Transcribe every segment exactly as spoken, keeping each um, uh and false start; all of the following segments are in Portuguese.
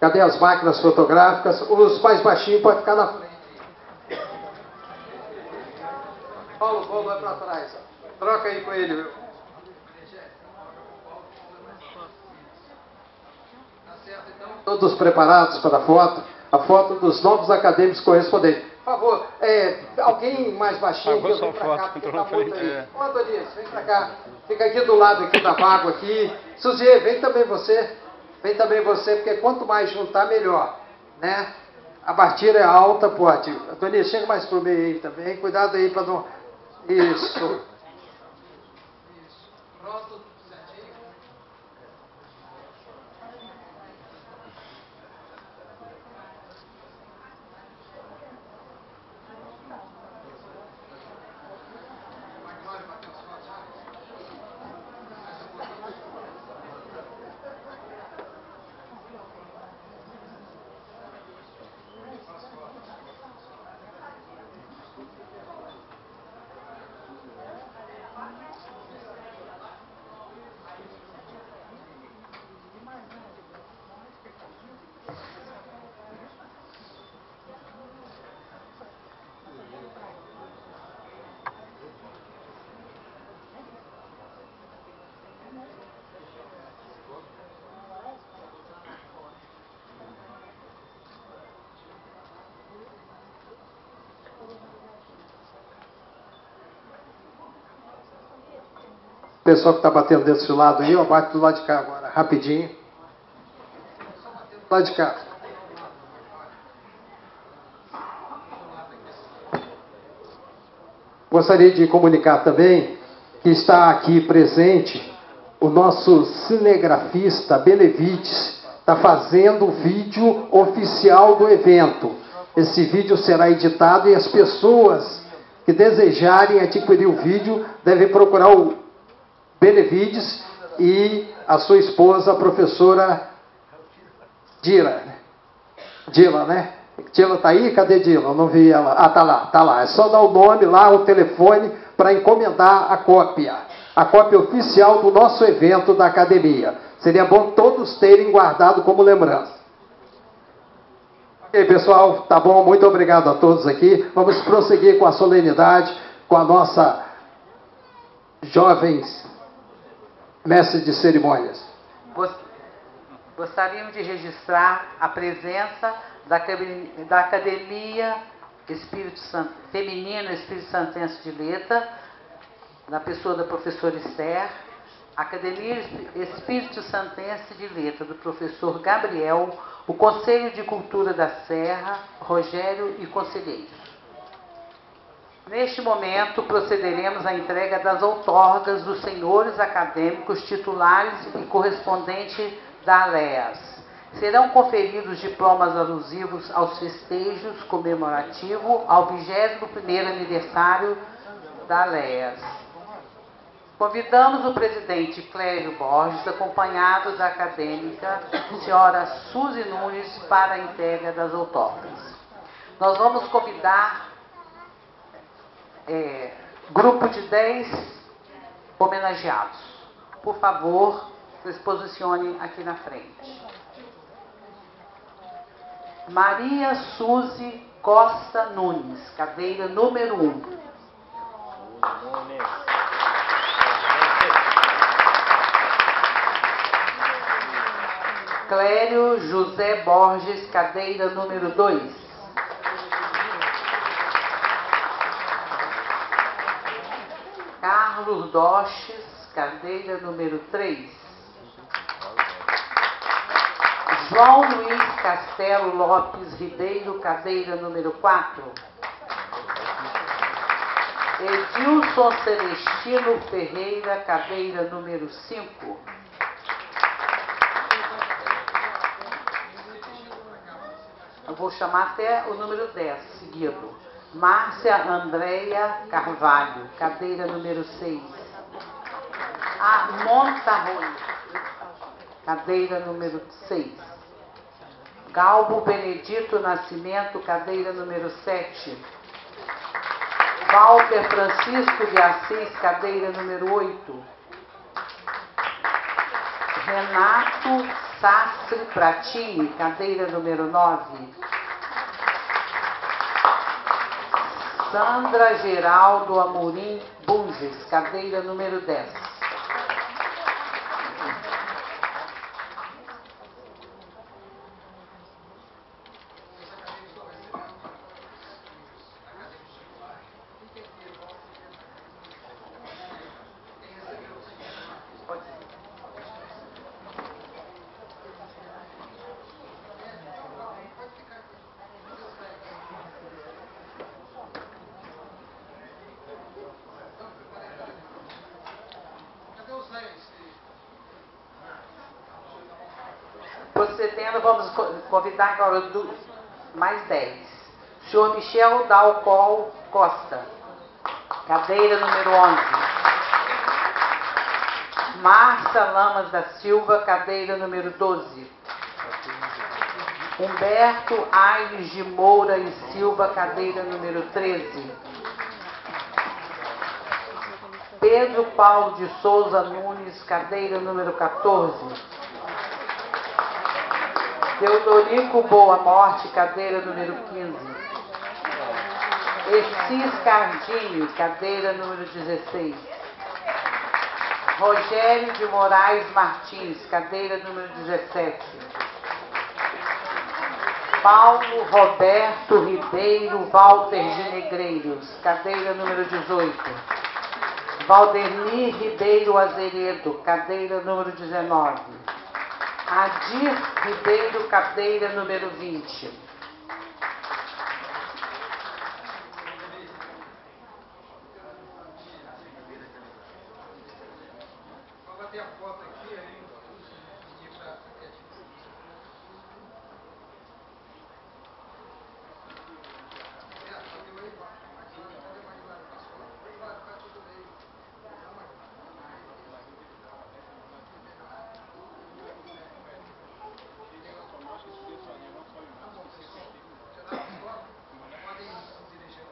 Cadê as máquinas fotográficas? Os mais baixinhos podem ficar na frente. Paulo Paulo vai para trás. Ó. Troca aí com ele, viu? Todos preparados para a foto, a foto dos novos acadêmicos correspondentes. Por favor, é, alguém mais baixinho, vem para cá, porque está muito aí. Ô, Adonias, vem para cá, fica aqui do lado aqui da vaga aqui. Suzy, vem também você, vem também você, porque quanto mais juntar, melhor, né? A partilha é alta, pode. Adonias, chega mais para o meio aí também, cuidado aí para não... Isso. O pessoal que está batendo desse lado aí, ó, bate do lado de cá agora, rapidinho. Do lado de cá. Gostaria de comunicar também que está aqui presente o nosso cinegrafista Benevides, está fazendo o vídeo oficial do evento. Esse vídeo será editado e as pessoas que desejarem adquirir o vídeo devem procurar o Benevides e a sua esposa, a professora Dila. Dila, né? Dila tá aí? Cadê Dila? Eu não vi ela. Ah, tá lá, tá lá. É só dar o nome lá, o telefone, para encomendar a cópia. A cópia oficial do nosso evento da academia. Seria bom todos terem guardado como lembrança. Ok, pessoal, tá bom. Muito obrigado a todos aqui. Vamos prosseguir com a solenidade, com a nossa jovens... mestre de cerimônias. Gostaríamos de registrar a presença da, da Academia Espírito Sant, Feminino Espírito Santense de Letra, na pessoa da professora Esther, Academia Espírito Santense de Letra, do professor Gabriel, o Conselho de Cultura da Serra, Rogério e Conselheiros. Neste momento, procederemos à entrega das outorgas dos senhores acadêmicos titulares e correspondente da ALEAS. Serão conferidos diplomas alusivos aos festejos comemorativo ao vigésimo primeiro aniversário da ALEAS. Convidamos o presidente Clério Borges, acompanhado da acadêmica senhora Suzy Nunes, para a entrega das outorgas. Nós vamos convidar... É, grupo de dez homenageados. Por favor, se posicionem aqui na frente. Maria Suzy Costa Nunes, cadeira número um. Clério José Borges, cadeira número dois. Arnaldo Doches, cadeira número três. João Luiz Castelo Lopes Ribeiro, cadeira número quatro. Edilson Celestino Ferreira, cadeira número cinco. Eu vou chamar até o número dez, seguido. Márcia Andreia Carvalho, cadeira número seis. Armontaroli, cadeira número seis. Galbo Benedito Nascimento, cadeira número sete. Walter Francisco de Assis, cadeira número oito. Renato Sassi Prati, cadeira número nove. Sandra Geraldo Amorim Bunges, cadeira número dez. Procedendo, vamos convidar agora do, mais dez. senhor Michel Dalcol Costa, cadeira número onze. Márcia Lamas da Silva, cadeira número doze. Humberto Aires de Moura e Silva, cadeira número treze. Pedro Paulo de Souza Nunes, cadeira número quatorze. Teodorico Boa-Morte, cadeira número quinze. Essis Cardinho, cadeira número dezesseis. Rogério de Moraes Martins, cadeira número dezessete. Paulo Roberto Ribeiro Walter de Negreiros, cadeira número dezoito. Valdemir Ribeiro Azeredo, cadeira número dezenove. Adir Ribeiro Cadeira, número vinte.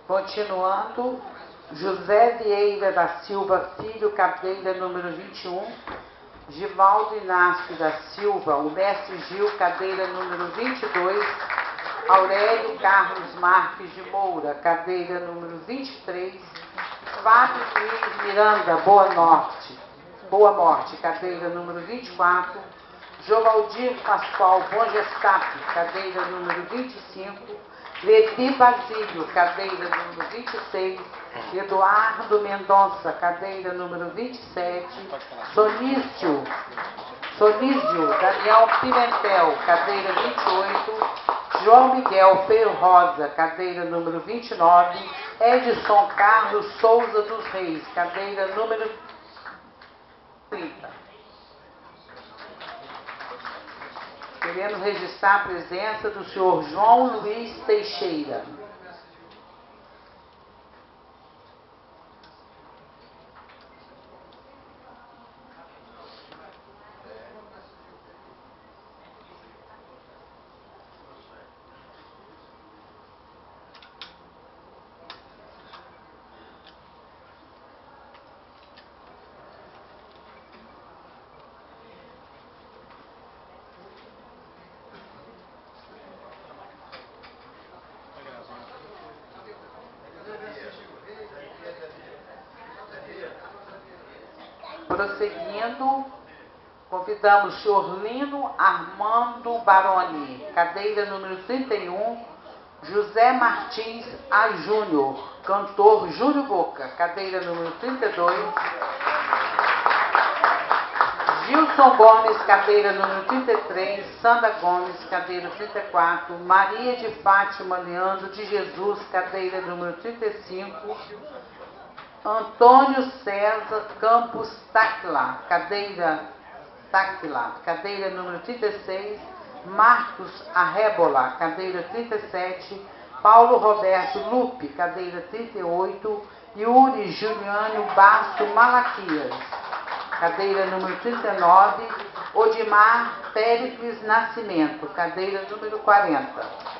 Continuando, José Vieira da Silva Filho, cadeira número vinte e um. Givaldo Inácio da Silva, o mestre Gil, cadeira número vinte e dois. Aurélio Carlos Marques de Moura, cadeira número vinte e três. Fábio Filipe Miranda, Boa Morte, Boa Morte, cadeira número vinte e quatro. Jovaldir Pascoal Bongestape, cadeira número vinte e cinco. Leti Basílio, cadeira número vinte e seis, Eduardo Mendonça, cadeira número vinte e sete, Sonício, Sonísio Daniel Pimentel, cadeira vinte e oito, João Miguel Ferrosa, cadeira número vinte e nove, Edson Carlos Souza dos Reis, cadeira número trinta. Queremos registrar a presença do senhor João Luiz Teixeira. Prosseguindo, convidamos o senhor Lino Armando Baroni, cadeira número trinta e um, José Martins A. Júnior, cantor Júlio Boca, cadeira número trinta e dois, Gilson Gomes, cadeira número trinta e três, Sandra Gomes, cadeira trinta e quatro, Maria de Fátima Leandro de Jesus, cadeira número trinta e cinco, Antônio César Campos Tacla, cadeira, Tacla, cadeira número trinta e seis, Marcos Arrébola, cadeira trinta e sete, Paulo Roberto Lupe, cadeira trinta e oito, Yuri Juliano Basto Malaquias, cadeira número trinta e nove, Odimar Péricles Nascimento, cadeira número quarenta.